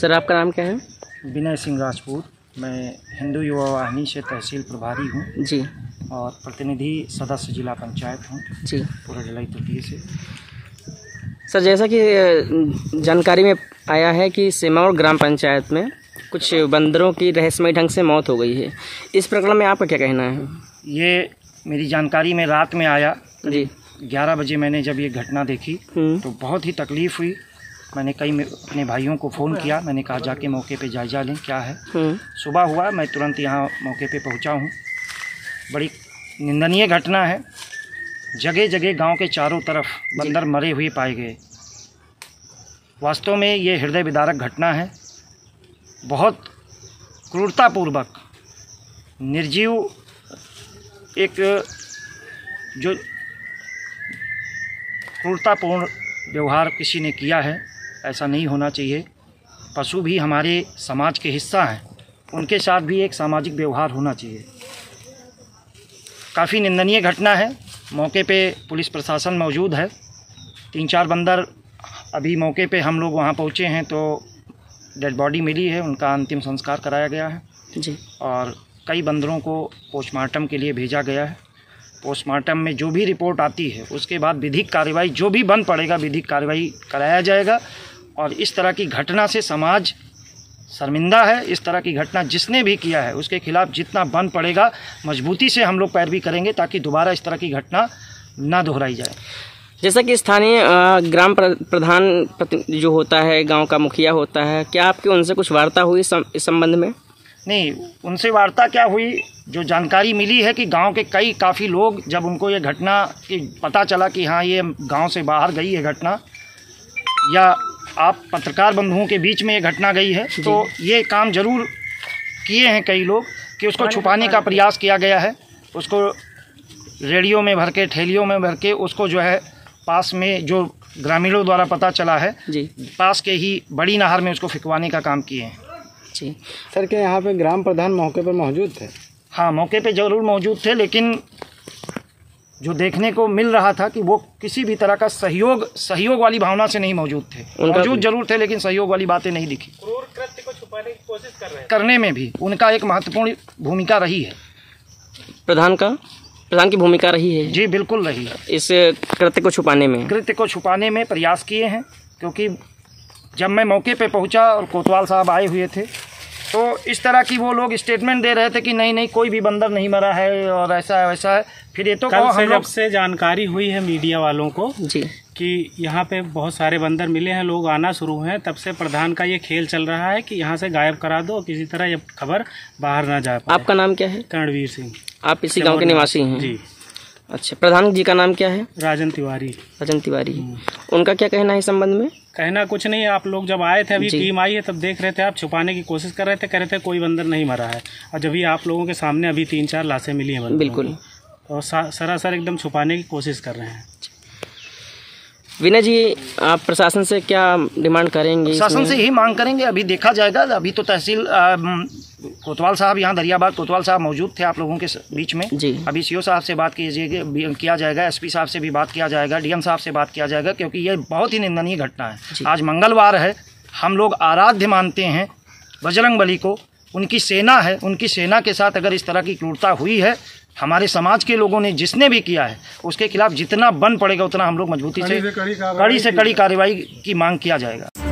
Sir आपका नाम क्या है? विनय सिंह राजपूत, मैं हिंदू युवा वाहिनी से तहसील प्रभारी हूँ जी, और प्रतिनिधि सदस्य जिला पंचायत हूँ जी, पूरा जिला तटीय से। सर जैसा कि जानकारी में आया है कि सीमावर ग्राम पंचायत में कुछ बंदरों की रहस्यमय ढंग से मौत हो गई है, इस प्रकरण में आपका क्या कहना है? ये मेरी जानकारी में रात में आया जी, 11 बजे मैंने जब ये घटना देखी तो बहुत ही तकलीफ़ हुई। मैंने कई अपने भाइयों को फ़ोन किया, मैंने कहा जाके मौके पे जायजा लें क्या है। सुबह हुआ, मैं तुरंत यहाँ मौके पे पहुँचा हूँ। बड़ी निंदनीय घटना है, जगह जगह गांव के चारों तरफ बंदर मरे हुए पाए गए। वास्तव में ये हृदय विदारक घटना है, बहुत क्रूरतापूर्वक निर्जीव एक जो क्रूरतापूर्ण व्यवहार किसी ने किया है, ऐसा नहीं होना चाहिए। पशु भी हमारे समाज के हिस्सा हैं, उनके साथ भी एक सामाजिक व्यवहार होना चाहिए। काफ़ी निंदनीय घटना है। मौके पे पुलिस प्रशासन मौजूद है, 3-4 बंदर अभी मौके पे हम लोग वहाँ पहुँचे हैं तो डेड बॉडी मिली है, उनका अंतिम संस्कार कराया गया है जी, और कई बंदरों को पोस्टमार्टम के लिए भेजा गया है। पोस्टमार्टम में जो भी रिपोर्ट आती है उसके बाद विधिक कार्रवाई, जो भी बंद पड़ेगा विधिक कार्रवाई कराया जाएगा। और इस तरह की घटना से समाज शर्मिंदा है। इस तरह की घटना जिसने भी किया है उसके खिलाफ जितना बंद पड़ेगा मजबूती से हम लोग पैरवी करेंगे, ताकि दोबारा इस तरह की घटना ना दोहराई जाए। जैसा कि स्थानीय ग्राम प्रधान जो होता है, गाँव का मुखिया होता है, क्या आपकी उनसे कुछ वार्ता हुई इस संबंध में? नहीं, उनसे वार्ता क्या हुई, जो जानकारी मिली है कि गांव के काफ़ी लोग जब उनको ये घटना की पता चला कि हाँ ये गांव से बाहर गई है घटना, या आप पत्रकार बंधुओं के बीच में ये घटना गई है, तो ये काम ज़रूर किए हैं कई लोग कि उसको छुपाने का प्रयास किया गया है। उसको रेडियो में भर के, ठेलियों में भर के, उसको जो है पास में जो ग्रामीणों द्वारा पता चला है पास के ही बड़ी नहर में उसको फिकवाने का काम किए हैं। सर के यहाँ पे ग्राम प्रधान मौके पर मौजूद थे? हाँ, मौके पे ज़रूर मौजूद थे, लेकिन जो देखने को मिल रहा था कि वो किसी भी तरह का सहयोग वाली भावना से नहीं मौजूद थे। मौजूद जरूर थे लेकिन सहयोग वाली बातें नहीं दिखी। क्रूर कृत्य को छुपाने की कोशिश करने में भी उनका एक महत्वपूर्ण भूमिका रही है, प्रधान की भूमिका रही है जी, बिल्कुल रही है। इस कृत्य को छुपाने में प्रयास किए हैं, क्योंकि जब मैं मौके पे पहुंचा और कोतवाल साहब आए हुए थे तो इस तरह की वो लोग स्टेटमेंट दे रहे थे कि नहीं नहीं कोई भी बंदर नहीं मरा है और ऐसा है वैसा है। फिर ये तो कल से जब से जानकारी हुई है मीडिया वालों को जी कि यहाँ पे बहुत सारे बंदर मिले हैं, लोग आना शुरू हैं, तब से प्रधान का ये खेल चल रहा है कि यहाँ से गायब करा दो और किसी तरह ये खबर बाहर ना जाए। आपका नाम क्या है? कर्णवीर सिंह। आप इसी गाँव के निवासी हैं जी? अच्छा, प्रधान जी का नाम क्या है? राजन तिवारी। उनका क्या कहना है इस संबंध में? कहना कुछ नहीं, आप लोग जब आए थे, अभी टीम आई है तब देख रहे थे आप छुपाने की कोशिश कर रहे थे, कह रहे थे कोई बंदर नहीं मरा है, और जब ये आप लोगों के सामने अभी 3-4 लाशें मिली हैं बिल्कुल, और सरासर एकदम छुपाने की कोशिश कर रहे हैं। विनय जी, आप प्रशासन से क्या डिमांड करेंगे? प्रशासन से यही मांग करेंगे, अभी देखा जाएगा। अभी तो तहसील कोतवाल साहब, यहाँ दरियाबाद कोतवाल साहब मौजूद थे आप लोगों के बीच में जी। अभी सीओ साहब से बात किया जाएगा, एसपी साहब से भी बात किया जाएगा, डीएम साहब से बात किया जाएगा, क्योंकि ये बहुत ही निंदनीय घटना है। आज मंगलवार है, हम लोग आराध्य मानते हैं बजरंग बली को, उनकी सेना है, उनकी सेना के साथ अगर इस तरह की क्रूरता हुई है, हमारे समाज के लोगों ने जिसने भी किया है उसके खिलाफ जितना बन पड़ेगा उतना हम लोग मजबूती से कड़ी से कड़ी कार्रवाई की मांग किया जाएगा।